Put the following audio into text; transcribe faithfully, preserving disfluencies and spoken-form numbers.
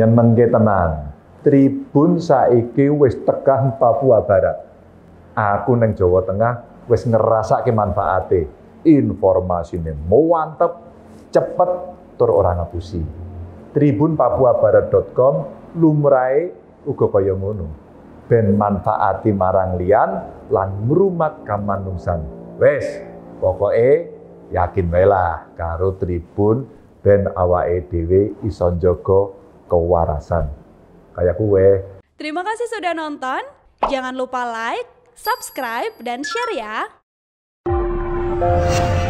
Yen mengke tenan, Tribun saiki wis tekan Papua Barat. Aku neng Jawa Tengah wis ngerasake manfaate. Informasine mantep, cepet tur ora ngapusi. Tribun Papua Barat dot com lumrahe uga kaya ngono. Ben manfaati marang liyan lan ngrumat kamanungsan. Wes, pokoke yakin wae lah karo Tribun ben awake dhewe iso njaga kewarasan kayak kue. Terima kasih sudah nonton. Jangan lupa like, subscribe, dan share ya.